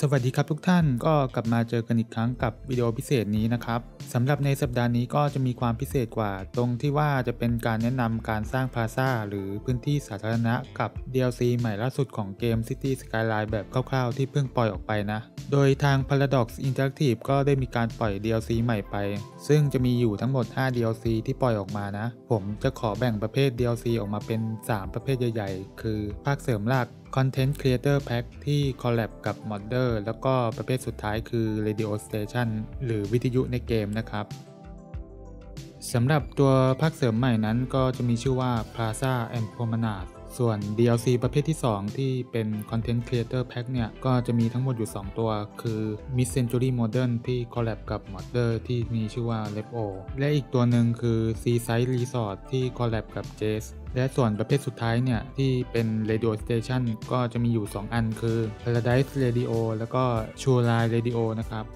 สวัสดีครับทุกท่านก็กลับมาเจอกันอีกครั้งกับวิดีโอพิเศษนี้นะครับสำหรับในสัปดาห์นี้ก็จะมีความพิเศษกว่าตรงที่ว่าจะเป็นการแนะนำการสร้างพลาซ่าหรือพื้นที่สาธารณะกับ DLC ใหม่ล่าสุดของเกม Cities Skylines แบบคร่าวๆที่เพิ่งปล่อยออกไปนะโดยทาง Paradox Interactive ก็ได้มีการปล่อย DLC ใหม่ไปซึ่งจะมีอยู่ทั้งหมด 5 DLC ที่ปล่อยออกมานะผมจะขอแบ่งประเภท DLC ออกมาเป็น 3 ประเภทใหญ่ๆคือภาคเสริมหลักContent Creator Pack ที่ Collab กับ Modder แล้วก็ประเภทสุดท้ายคือ Radio Station หรือวิทยุในเกมนะครับสำหรับตัวภาคเสริมใหม่นั้นก็จะมีชื่อว่า Plaza and Promenades ส่วน DLC ประเภทที่ 2 ที่เป็น Content Creator Pack เนี่ยก็จะมีทั้งหมดอยู่ 2 ตัวคือ Mid-Century Modern ที่ Collab กับ Modder ที่มีชื่อว่า Lebo และอีกตัวหนึ่งคือ Seaside Resort ที่ Collab กับ Jaceและส่วนประเภทสุดท้ายเนี่ยที่เป็น Radio Station ก็จะมีอยู่ 2 อันคือ Paradise Radio แล้วก็ Shoreline Radio นะครับ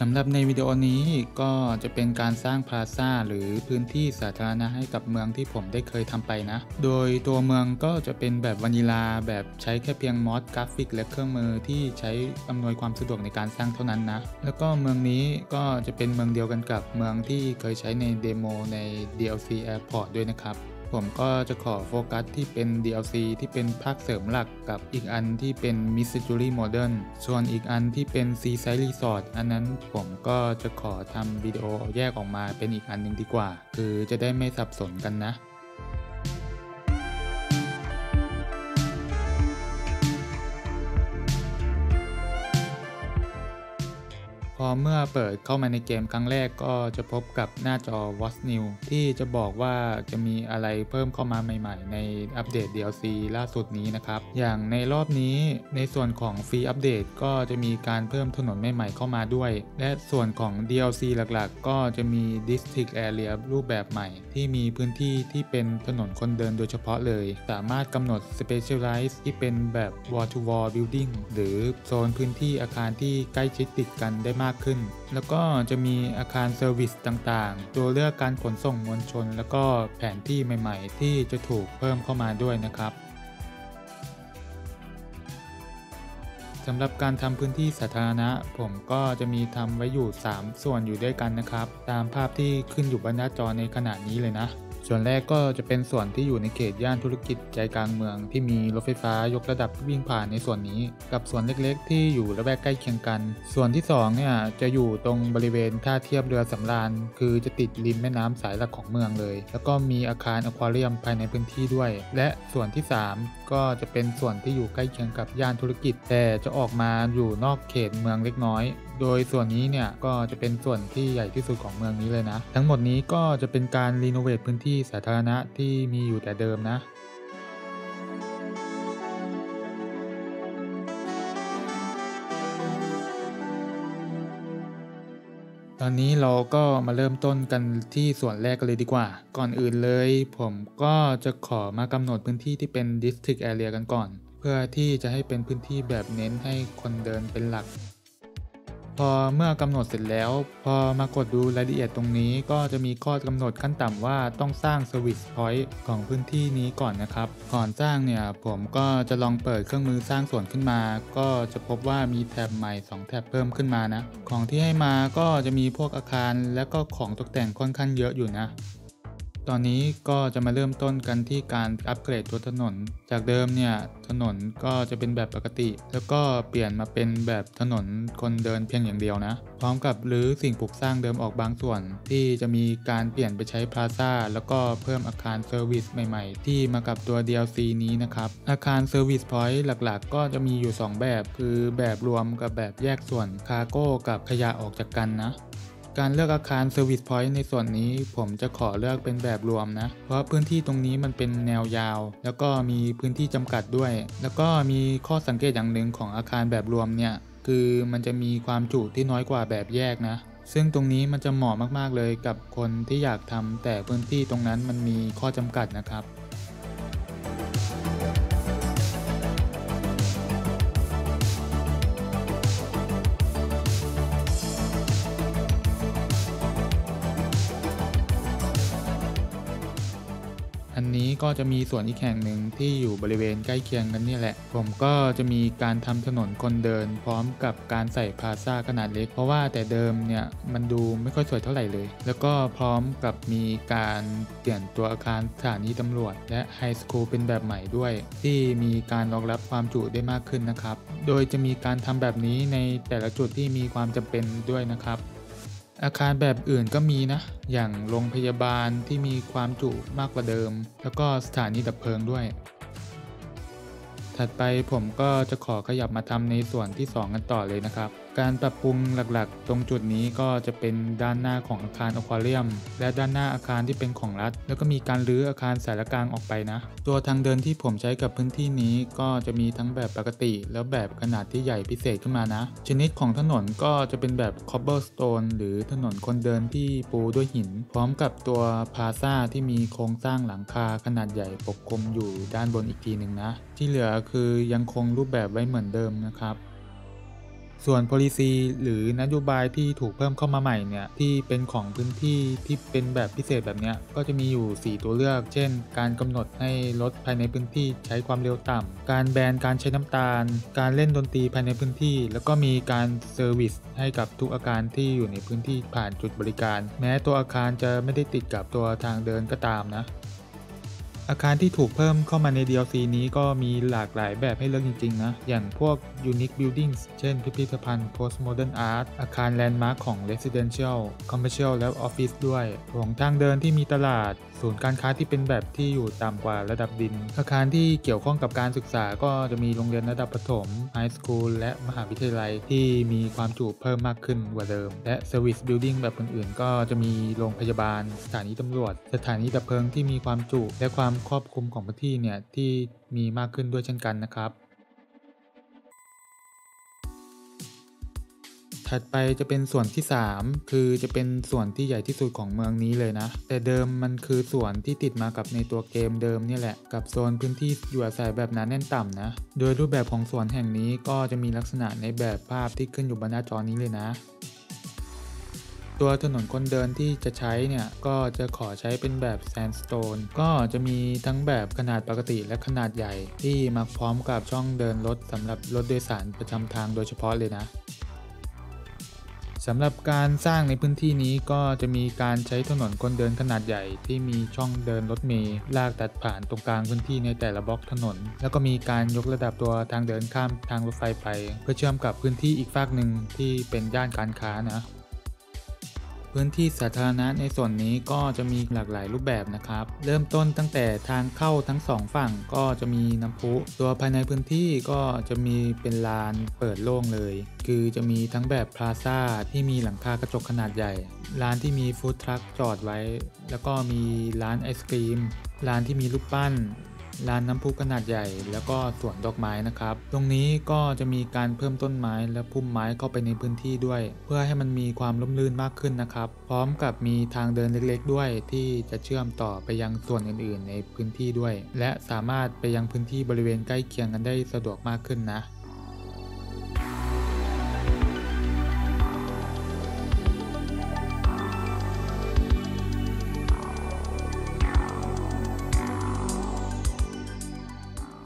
สำหรับในวิดีโอนี้ก็จะเป็นการสร้างพลาซ่าหรือพื้นที่สาธารณะให้กับเมืองที่ผมได้เคยทำไปนะโดยตัวเมืองก็จะเป็นแบบวานิลาแบบใช้แค่เพียงมอดกราฟิกและเครื่องมือที่ใช้อำนวยความสะดวกในการสร้างเท่านั้นนะแล้วก็เมืองนี้ก็จะเป็นเมืองเดียวกันกับเมืองที่เคยใช้ในเดโมใน DLC Airport ด้วยนะครับผมก็จะขอโฟกัสที่เป็น DLC ที่เป็นภาคเสริมหลักกับอีกอันที่เป็น Mid-Century Modern ส่วนอีกอันที่เป็น Seaside Resort อันนั้นผมก็จะขอทำวิดีโอเอาแยกออกมาเป็นอีกอันหนึ่งดีกว่าคือจะได้ไม่สับสนกันนะพอเมื่อเปิดเข้ามาในเกมครั้งแรกก็จะพบกับหน้าจอ What's New ที่จะบอกว่าจะมีอะไรเพิ่มเข้ามาใหม่ๆในอัปเดต DLC ล่าสุดนี้นะครับอย่างในรอบนี้ในส่วนของฟรีอัปเดตก็จะมีการเพิ่มถนนใหม่ๆเข้ามาด้วยและส่วนของ DLC หลักๆก็จะมี District Area รูปแบบใหม่ที่มีพื้นที่ที่เป็นถนนคนเดินโดยเฉพาะเลยสามารถกำหนด Specialize ที่เป็นแบบ Wall to Wall Building หรือโซนพื้นที่อาคารที่ใกล้ชิดติดกันได้มากขึ้นแล้วก็จะมีอาคารเซอร์วิสต่างๆตัวเลือกการขนส่งมวลชนแล้วก็แผนที่ใหม่ๆที่จะถูกเพิ่มเข้ามาด้วยนะครับสำหรับการทำพื้นที่สาธารณะผมก็จะมีทำไว้อยู่3ส่วนอยู่ด้วยกันนะครับตามภาพที่ขึ้นอยู่บนหน้าจอในขณะนี้เลยนะส่วนแรกก็จะเป็นส่วนที่อยู่ในเขตย่านธุรกิจใจกลางเมืองที่มีรถไฟฟ้ายกระดับวิ่งผ่านในส่วนนี้กับส่วนเล็กๆที่อยู่ระแวกใกล้เคียงกันส่วนที่2เนี่ยจะอยู่ตรงบริเวณท่าเทียบเรือสำราญคือจะติดริมแม่น้ำสายหลักของเมืองเลยแล้วก็มีอาคารอควาเรียมภายในพื้นที่ด้วยและส่วนที่3ก็จะเป็นส่วนที่อยู่ใกล้เคียงกับย่านธุรกิจแต่จะออกมาอยู่นอกเขตเมืองเล็กน้อยโดยส่วนนี้เนี่ยก็จะเป็นส่วนที่ใหญ่ที่สุดของเมืองนี้เลยนะทั้งหมดนี้ก็จะเป็นการรีโนเวทพื้นที่สาธารณะที่มีอยู่แต่เดิมนะตอนนี้เราก็มาเริ่มต้นกันที่ส่วนแรกกันเลยดีกว่าก่อนอื่นเลยผมก็จะขอมากำหนดพื้นที่ที่เป็น District Area กันก่อนเพื่อที่จะให้เป็นพื้นที่แบบเน้นให้คนเดินเป็นหลักพอเมื่อกำหนดเสร็จแล้วพอมากดดูรายละเอียดตรงนี้ก็จะมีข้อกำหนดขั้นต่ำว่าต้องสร้าง Service Point ของพื้นที่นี้ก่อนนะครับก่อนสร้างเนี่ยผมก็จะลองเปิดเครื่องมือสร้างส่วนขึ้นมาก็จะพบว่ามีแท็บใหม่2แท็บเพิ่มขึ้นมานะของที่ให้มาก็จะมีพวกอาคารและก็ของตกแต่งค่อนข้างเยอะอยู่นะตอนนี้ก็จะมาเริ่มต้นกันที่การอัปเกรดตัวถนนจากเดิมเนี่ยถนนก็จะเป็นแบบปกติแล้วก็เปลี่ยนมาเป็นแบบถนนคนเดินเพียงอย่างเดียวนะพร้อมกับรื้อสิ่งปลูกสร้างเดิมออกบางส่วนที่จะมีการเปลี่ยนไปใช้พลาซ่าแล้วก็เพิ่มอาคารเซอร์วิสใหม่ๆที่มากับตัว DLC นี้นะครับอาคารเซอร์วิสพอยต์หลักๆก็จะมีอยู่2แบบคือแบบรวมกับแบบแยกส่วนคาร์โก้กับขยะออกจากกันนะการเลือกอาคาร Service Point ในส่วนนี้ผมจะขอเลือกเป็นแบบรวมนะเพราะพื้นที่ตรงนี้มันเป็นแนวยาวแล้วก็มีพื้นที่จำกัดด้วยแล้วก็มีข้อสังเกตอย่างหนึ่งของอาคารแบบรวมเนี่ยคือมันจะมีความจุที่น้อยกว่าแบบแยกนะซึ่งตรงนี้มันจะเหมาะมากๆเลยกับคนที่อยากทำแต่พื้นที่ตรงนั้นมันมีข้อจำกัดนะครับอันนี้ ก็จะมีสวนอีกแห่งหนึ่งที่อยู่บริเวณใกล้เคียงกันนี่แหละผมก็จะมีการทำถนนคนเดินพร้อมกับการใส่พลาซ่าขนาดเล็กเพราะว่าแต่เดิมเนี่ยมันดูไม่ค่อยสวยเท่าไหร่เลยแล้วก็พร้อมกับมีการเปลี่ยนตัวอาคารสถานีตำรวจและไฮสคูลเป็นแบบใหม่ด้วยที่มีการรองรับความจุได้มากขึ้นนะครับโดยจะมีการทำแบบนี้ในแต่ละจุดที่มีความจำเป็นด้วยนะครับอาคารแบบอื่นก็มีนะอย่างโรงพยาบาลที่มีความจุมากกว่าเดิมแล้วก็สถานีดับเพลิงด้วยถัดไปผมก็จะขอขยับมาทำในส่วนที่2กันต่อเลยนะครับการปรับปรุงหลักๆตรงจุดนี้ก็จะเป็นด้านหน้าของอาคารอควาเรียมและด้านหน้าอาคารที่เป็นของรัฐแล้วก็มีการรื้ออาคารสายกลางออกไปนะตัวทางเดินที่ผมใช้กับพื้นที่นี้ก็จะมีทั้งแบบปกติแล้วแบบขนาดที่ใหญ่พิเศษขึ้นมานะชนิดของถนนก็จะเป็นแบบ cobblestone หรือถนนคนเดินที่ปูด้วยหินพร้อมกับตัวพลาซ่าที่มีโครงสร้างหลังคาขนาดใหญ่ปกคลุมอยู่ด้านบนอีกทีหนึ่งนะที่เหลือคือยังคงรูปแบบไว้เหมือนเดิมนะครับส่วน policy หรือนโยบายที่ถูกเพิ่มเข้ามาใหม่เนี่ยที่เป็นของพื้นที่ที่เป็นแบบพิเศษแบบนี้ก็จะมีอยู่4ตัวเลือกเช่นการกำหนดให้รถภายในพื้นที่ใช้ความเร็วต่ำการแบนการใช้น้ำตาลการเล่นดนตรีภายในพื้นที่แล้วก็มีการเซอร์วิสให้กับทุกอาคารที่อยู่ในพื้นที่ผ่านจุดบริการแม้ตัวอาคารจะไม่ได้ติดกับตัวทางเดินก็ตามนะอาคารที่ถูกเพิ่มเข้ามาใน DLC นี้ก็มีหลากหลายแบบให้เลือกจริงๆนะอย่างพวก Unique Buildings เช่นพิพิธภัณฑ์ Postmodern Art อาคารแลนด์มาร์คของ Residential Commercial และ Office ด้วยของทางเดินที่มีตลาดศูนย์การค้าที่เป็นแบบที่อยู่ต่ำกว่าระดับดินอาคารที่เกี่ยวข้องกับการศึกษาก็จะมีโรงเรียนระดับประถม High School และมหาวิทยาลัยที่มีความจุเพิ่มมากขึ้นกว่าเดิมและ Service Building แบบอื่นๆก็จะมีโรงพยาบาลสถานีตำรวจสถานีดับเพลิงที่มีความจุและความครอบคลุมของพื้นที่เนี่ยที่มีมากขึ้นด้วยเช่นกันนะครับถัดไปจะเป็นส่วนที่3คือจะเป็นส่วนที่ใหญ่ที่สุดของเมืองนี้เลยนะแต่เดิมมันคือส่วนที่ติดมากับในตัวเกมเดิมนี่แหละกับโซนพื้นที่อยู่อาศัยแบบหนาแน่นต่ำนะโดยรูปแบบของส่วนแห่งนี้ก็จะมีลักษณะในแบบภาพที่ขึ้นอยู่บนหน้าจอนี้เลยนะตัวถนนคนเดินที่จะใช้เนี่ยก็จะขอใช้เป็นแบบ sandstone ก็จะมีทั้งแบบขนาดปกติและขนาดใหญ่ที่มาพร้อมกับช่องเดินรถสำหรับรถโดยสารประจำทางโดยเฉพาะเลยนะสำหรับการสร้างในพื้นที่นี้ก็จะมีการใช้ถนนคนเดินขนาดใหญ่ที่มีช่องเดินรถเมล์ลากตัดผ่านตรงกลางพื้นที่ในแต่ละบล็อกถนนแล้วก็มีการยกระดับตัวทางเดินข้ามทางรถไฟไปเพื่อเชื่อมกับพื้นที่อีกฝากหนึ่งที่เป็นย่านการค้านะพื้นที่สาธารณะในส่วนนี้ก็จะมีหลากหลายรูปแบบนะครับเริ่มต้นตั้งแต่ทางเข้าทั้ง2ฝั่งก็จะมีน้ำพุตัวภายในพื้นที่ก็จะมีเป็นลานเปิดโล่งเลยคือจะมีทั้งแบบพลาซ่าที่มีหลังคากระจกขนาดใหญ่ร้านที่มีฟู้ดทรัคจอดไว้แล้วก็มีร้านไอศกรีมร้านที่มีรูปปั้นร้านน้ำพุขนาดใหญ่แล้วก็สวนดอกไม้นะครับตรงนี้ก็จะมีการเพิ่มต้นไม้และพุ่มไม้เข้าไปในพื้นที่ด้วยเพื่อให้มันมีความร่มรื่นมากขึ้นนะครับพร้อมกับมีทางเดินเล็กๆด้วยที่จะเชื่อมต่อไปยังส่วนอื่นๆในพื้นที่ด้วยและสามารถไปยังพื้นที่บริเวณใกล้เคียงกันได้สะดวกมากขึ้นนะ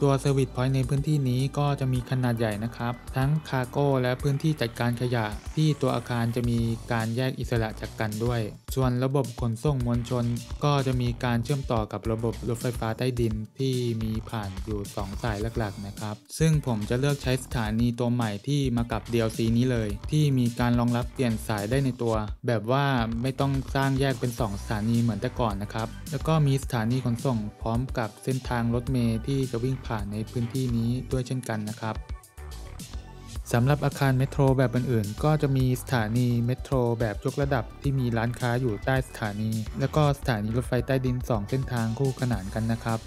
ตัวเซอร์วิสพอยต์ในพื้นที่นี้ก็จะมีขนาดใหญ่นะครับทั้งคาร์โก้และพื้นที่จัดการขยะที่ตัวอาคารจะมีการแยกอิสระจากกันด้วยส่วนระบบขนส่งมวลชนก็จะมีการเชื่อมต่อกับระบบรถไฟฟ้าใต้ดินที่มีผ่านอยู่2สายหลักๆนะครับซึ่งผมจะเลือกใช้สถานีตัวใหม่ที่มากับ DLC นี้เลยที่มีการรองรับเปลี่ยนสายได้ในตัวแบบว่าไม่ต้องสร้างแยกเป็น2สถานีเหมือนแต่ก่อนนะครับแล้วก็มีสถานีขนส่งพร้อมกับเส้นทางรถเมล์ที่จะวิ่งในพื้นที่นี้ด้วยเช่นกันนะครับสำหรับอาคารเมโทรแบบอื่นๆก็จะมีสถานีเมโทรแบบยกระดับที่มีร้านค้าอยู่ใต้สถานีแล้วก็สถานีรถไฟใต้ดิน2เส้นทางคู่ขนานกันนะครับ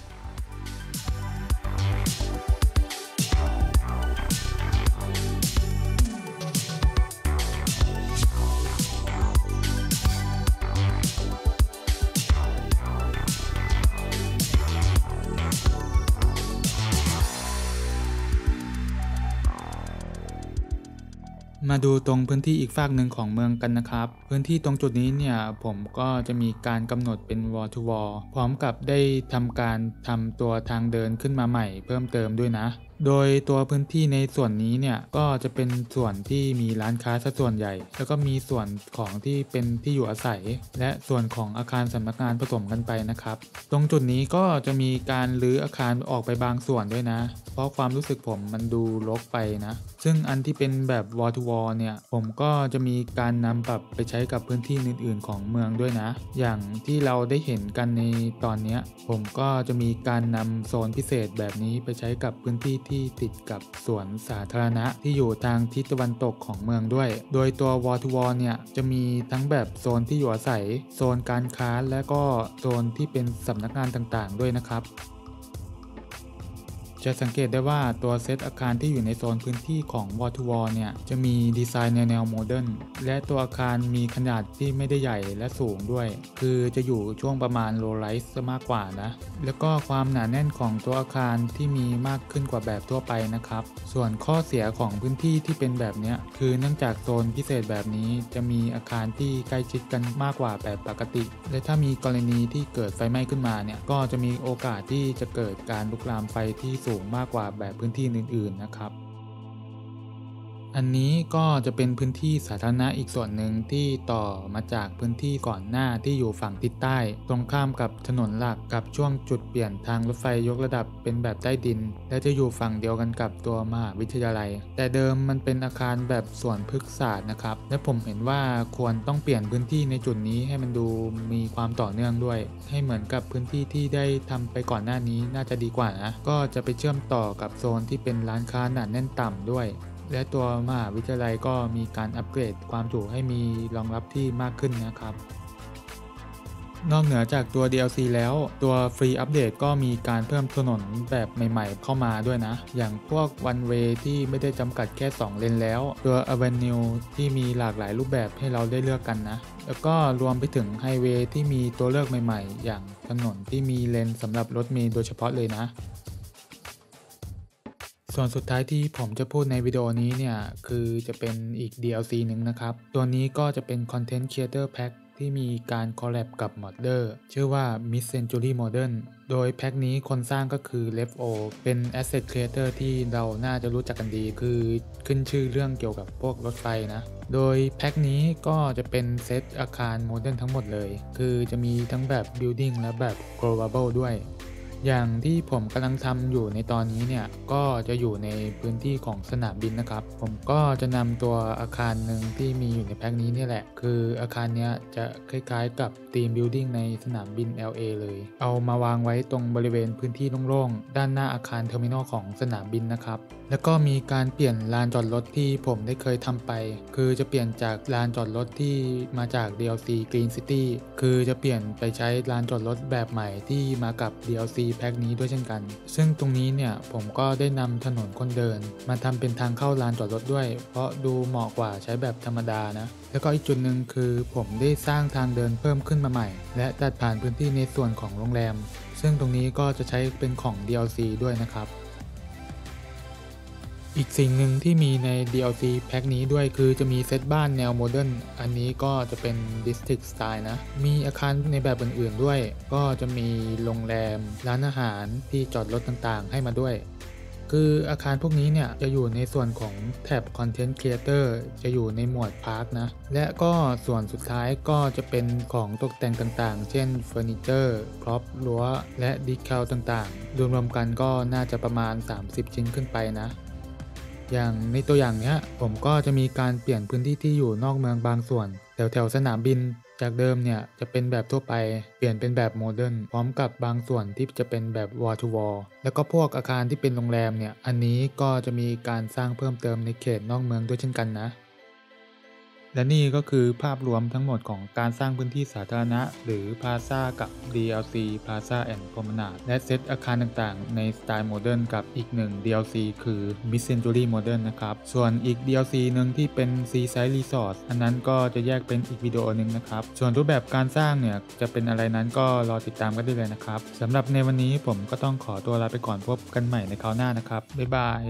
มาดูตรงพื้นที่อีกฝากหนึ่งของเมืองกันนะครับพื้นที่ตรงจุดนี้เนี่ยผมก็จะมีการกำหนดเป็น wall to wall พร้อมกับได้ทำการทำตัวทางเดินขึ้นมาใหม่เพิ่มเติมด้วยนะโดยตัวพื้นที่ในส่วนนี้เนี่ยก็จะเป็นส่วนที่มีร้านค้าซะส่วนใหญ่แล้วก็มีส่วนของที่เป็นที่อยู่อาศัยและส่วนของอาคารสำนักงานผสมกันไปนะครับตรงจุดนี้ก็จะมีการรื้ออาคารออกไปบางส่วนด้วยนะเพราะความรู้สึกผมมันดูรกไปนะซึ่งอันที่เป็นแบบ wall to wall เนี่ยผมก็จะมีการนำปรับไปใช้กับพื้นที่อื่นๆของเมืองด้วยนะอย่างที่เราได้เห็นกันในตอนนี้ผมก็จะมีการนำโซนพิเศษแบบนี้ไปใช้กับพื้นที่ที่ติดกับสวนสาธารณะที่อยู่ทางทิศตะวันตกของเมืองด้วยโดยตัว wall to wall เนี่ยจะมีทั้งแบบโซนที่อยู่อาศัยโซนการค้าและก็โซนที่เป็นสำนักงานต่างๆด้วยนะครับจะสังเกตได้ว่าตัวเซตอาคารที่อยู่ในโซนพื้นที่ของ wall to wall เนี่ยจะมีดีไซน์แนวโมเดิร์นและตัวอาคารมีขนาดที่ไม่ได้ใหญ่และสูงด้วยคือจะอยู่ช่วงประมาณโลว์ไรส์ซะมากกว่านะแล้วก็ความหนาแน่นของตัวอาคารที่มีมากขึ้นกว่าแบบทั่วไปนะครับส่วนข้อเสียของพื้นที่ที่เป็นแบบนี้คือเนื่องจากโซนพิเศษแบบนี้จะมีอาคารที่ใกล้ชิดกันมากกว่าแบบปกติและถ้ามีกรณีที่เกิดไฟไหม้ขึ้นมาเนี่ยก็จะมีโอกาสที่จะเกิดการลุกลามไฟที่สูงมากกว่าแบบพื้นที่อื่นๆนะครับอันนี้ก็จะเป็นพื้นที่สาธารณะอีกส่วนหนึ่งที่ต่อมาจากพื้นที่ก่อนหน้าที่อยู่ฝั่งทิศใต้ตรงข้ามกับถนนหลักกับช่วงจุดเปลี่ยนทางรถไฟยกระดับเป็นแบบใต้ดินและจะอยู่ฝั่งเดียวกันกับตัวมหาวิทยาลัยแต่เดิมมันเป็นอาคารแบบสวนพฤกษศาสตร์นะครับและผมเห็นว่าควรต้องเปลี่ยนพื้นที่ในจุดนี้ให้มันดูมีความต่อเนื่องด้วยให้เหมือนกับพื้นที่ที่ได้ทำไปก่อนหน้านี้น่าจะดีกว่านะก็จะไปเชื่อมต่อกับโซนที่เป็นร้านค้าหนาแน่นต่ำด้วยและตัวมหาวิทยาลัยก็มีการอัปเกรดความจุให้มีรองรับที่มากขึ้นนะครับนอกเหนือจากตัว DLC แล้วตัวฟรีอัปเดตก็มีการเพิ่มถนนแบบใหม่ๆเข้ามาด้วยนะอย่างพวก One Way ที่ไม่ได้จำกัดแค่2เลนแล้วตัว Avenue ที่มีหลากหลายรูปแบบให้เราได้เลือกกันนะแล้วก็รวมไปถึงไฮเวย์ที่มีตัวเลือกใหม่ๆอย่างถนนที่มีเลนสำหรับรถเมล์โดยเฉพาะเลยนะส่วนสุดท้ายที่ผมจะพูดในวิดีโอนี้เนี่ยคือจะเป็นอีก DLC หนึ่งนะครับตัวนี้ก็จะเป็น Content Creator Pack ที่มีการคอลแลบกับ Modder ชื่อว่า Mid-Century Modern โดยแพ็คนี้คนสร้างก็คือ Lebo เป็น Asset Creator ที่เราน่าจะรู้จักกันดีคือขึ้นชื่อเรื่องเกี่ยวกับพวกรถไฟนะโดยแพ็คนี้ก็จะเป็นเซตอาคารโมเดิร์นทั้งหมดเลยคือจะมีทั้งแบบ Building และแบบ Global ด้วยอย่างที่ผมกำลังทำอยู่ในตอนนี้เนี่ยก็จะอยู่ในพื้นที่ของสนามบินนะครับผมก็จะนำตัวอาคารหนึ่งที่มีอยู่ในแพ็กนี้นี่แหละคืออาคารเนี้ยจะคล้ายๆกับทีมบิลดิ้งในสนามบิน LA เลยเอามาวางไว้ตรงบริเวณพื้นที่โล่งๆด้านหน้าอาคารเทอร์มินอลของสนามบินนะครับแล้วก็มีการเปลี่ยนลานจอดรถที่ผมได้เคยทำไปคือจะเปลี่ยนจากลานจอดรถที่มาจาก DLC Green City คือจะเปลี่ยนไปใช้ลานจอดรถแบบใหม่ที่มากับ DLCแพ็กนี้ด้วยเช่นกันซึ่งตรงนี้เนี่ยผมก็ได้นำถนนคนเดินมาทำเป็นทางเข้าลานจอดรถด้วยเพราะดูเหมาะกว่าใช้แบบธรรมดานะแล้วก็อีกจุดหนึ่งคือผมได้สร้างทางเดินเพิ่มขึ้นมาใหม่และตัดผ่านพื้นที่ในส่วนของโรงแรมซึ่งตรงนี้ก็จะใช้เป็นของ DLC ด้วยนะครับอีกสิ่งหนึ่งที่มีใน DLC แพ็กนี้ด้วยคือจะมีเซตบ้านแนวโมเดิร์นอันนี้ก็จะเป็น District Style นะมีอาคารในแบบอื่นๆด้วยก็จะมีโรงแรมร้านอาหารที่จอดรถต่างๆให้มาด้วยคืออาคารพวกนี้เนี่ยจะอยู่ในส่วนของแท็บ Content Creator จะอยู่ในหมวด Park นะและก็ส่วนสุดท้ายก็จะเป็นของตกแต่งต่างๆเช่นเฟอร์นิเจอร์พร็อพรั้วและดีคอร์ต่างๆรวมๆกันก็น่าจะประมาณ30ชิ้นขึ้นไปนะอย่างในตัวอย่างเนี้ยผมก็จะมีการเปลี่ยนพื้นที่ที่อยู่นอกเมืองบางส่วนแถวสนามบินจากเดิมเนี่ยจะเป็นแบบทั่วไปเปลี่ยนเป็นแบบโมเดิร์นพร้อมกับบางส่วนที่จะเป็นแบบ wall to wall แล้วก็พวกอาคารที่เป็นโรงแรมเนี่ยอันนี้ก็จะมีการสร้างเพิ่มเติมในเขตนอกเมืองด้วยเช่นกันนะและนี่ก็คือภาพรวมทั้งหมดของการสร้างพื้นที่สาธารณะหรือ Plaza กับ DLC Plaza and Promenade และเซตอาคารต่างๆในสไตล์โมเดิร์นกับอีกหนึ่ง DLC คือ Mid-Century Modern นะครับส่วนอีก DLC หนึ่งที่เป็น Seaside Resort อันนั้นก็จะแยกเป็นอีกวิดีโอหนึ่งนะครับส่วนรูปแบบการสร้างเนี่ยจะเป็นอะไรนั้นก็รอติดตามกันได้เลยนะครับสำหรับในวันนี้ผมก็ต้องขอตัวลาไปก่อนพบกันใหม่ในคราวหน้านะครับบ๊ายบาย